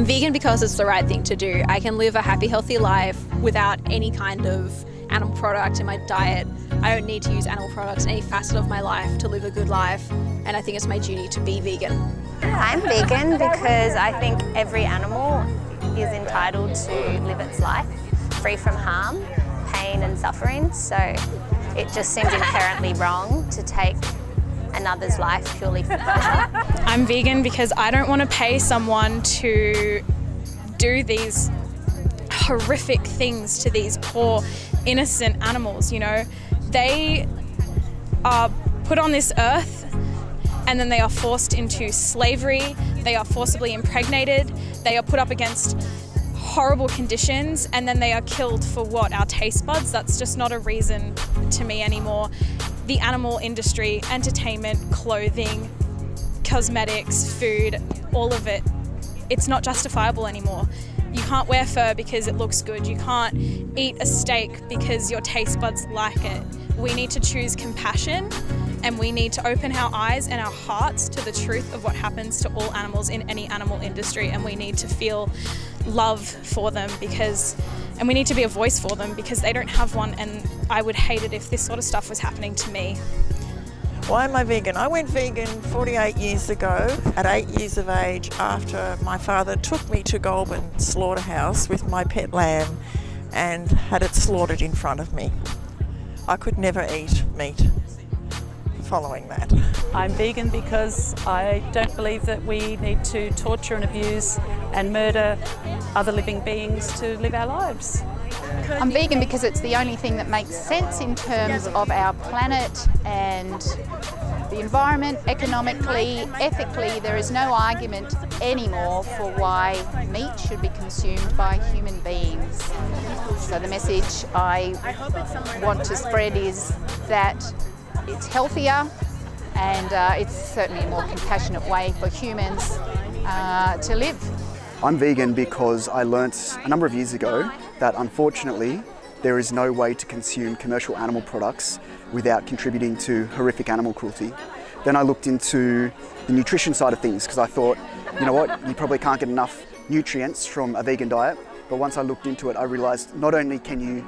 I'm vegan because it's the right thing to do. I can live a happy, healthy life without any kind of animal product in my diet. I don't need to use animal products in any facet of my life to live a good life, and I think it's my duty to be vegan. I'm vegan because I think every animal is entitled to live its life free from harm, pain and suffering, so it just seems inherently wrong to take another's life purely for pleasure. I'm vegan because I don't want to pay someone to do these horrific things to these poor innocent animals, you know. They are put on this earth and then they are forced into slavery, they are forcibly impregnated, they are put up against horrible conditions, and then they are killed for what? Our taste buds? That's just not a reason to me anymore. The animal industry, entertainment, clothing, cosmetics, food, all of it, it's not justifiable anymore. You can't wear fur because it looks good. You can't eat a steak because your taste buds like it. We need to choose compassion, and we need to open our eyes and our hearts to the truth of what happens to all animals in any animal industry, and we need to feel love for them and we need to be a voice for them because they don't have one, and I would hate it if this sort of stuff was happening to me. Why am I vegan? I went vegan 48 years ago at 8 years of age after my father took me to Goulburn slaughterhouse with my pet lamb and had it slaughtered in front of me. I could never eat meat following that. I'm vegan because I don't believe that we need to torture and abuse and murder other living beings to live our lives. I'm vegan because it's the only thing that makes sense in terms of our planet and the environment, economically, ethically. There is no argument anymore for why meat should be consumed by human beings. So the message I want to spread is that it's healthier and it's certainly a more compassionate way for humans to live. I'm vegan because I learnt a number of years ago that unfortunately there is no way to consume commercial animal products without contributing to horrific animal cruelty. Then I looked into the nutrition side of things because I thought, you know what, you probably can't get enough nutrients from a vegan diet. But once I looked into it, I realised not only can you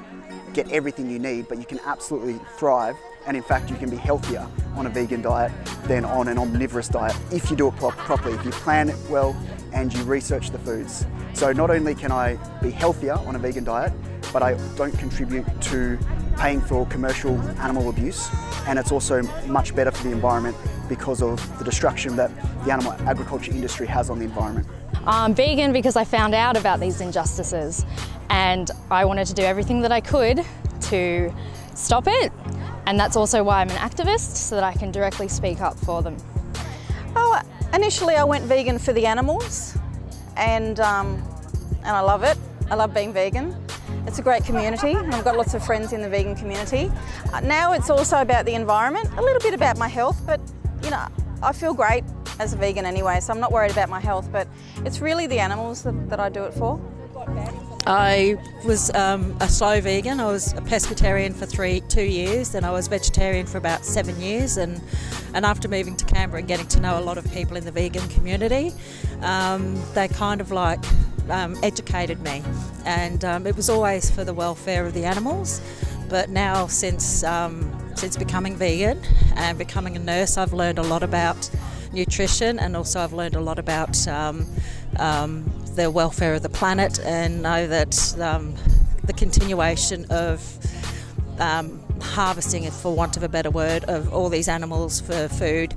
get everything you need, but you can absolutely thrive. And in fact, you can be healthier on a vegan diet than on an omnivorous diet if you do it properly, if you plan it well and you research the foods. So not only can I be healthier on a vegan diet, but I don't contribute to paying for commercial animal abuse. And it's also much better for the environment because of the destruction that the animal agriculture industry has on the environment. I'm vegan because I found out about these injustices and I wanted to do everything that I could to stop it. And that's also why I'm an activist, so that I can directly speak up for them. Oh, initially I went vegan for the animals, and I love it. I love being vegan. It's a great community. I've got lots of friends in the vegan community. Now it's also about the environment, a little bit about my health, but you know, I feel great as a vegan anyway, so I'm not worried about my health, but it's really the animals that I do it for. I was a slow vegan. I was a pescatarian for 2 years, then I was vegetarian for about 7 years, and after moving to Canberra and getting to know a lot of people in the vegan community, they kind of like educated me, and it was always for the welfare of the animals. But now since becoming vegan and becoming a nurse, I've learned a lot about nutrition, and also I've learned a lot about the welfare of the planet, and know that the continuation of harvesting, for want of a better word, of all these animals for food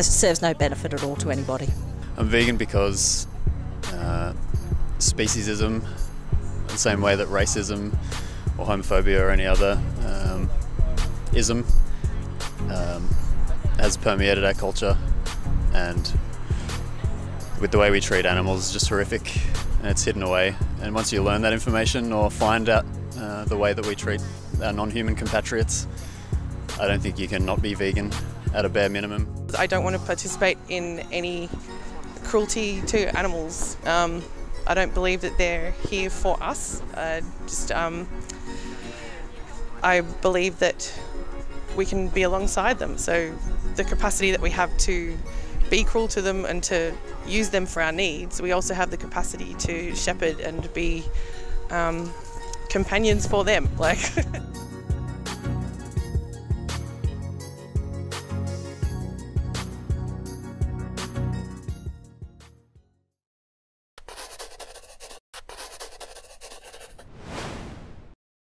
serves no benefit at all to anybody. I'm vegan because speciesism, the same way that racism or homophobia or any other ism has permeated our culture, and with the way we treat animals is just horrific, and it's hidden away. And once you learn that information or find out the way that we treat our non-human compatriots, I don't think you can not be vegan at a bare minimum. I don't want to participate in any cruelty to animals. I don't believe that they're here for us. I believe that we can be alongside them. So the capacity that we have to be cruel to them and to use them for our needs, we also have the capacity to shepherd and be companions for them.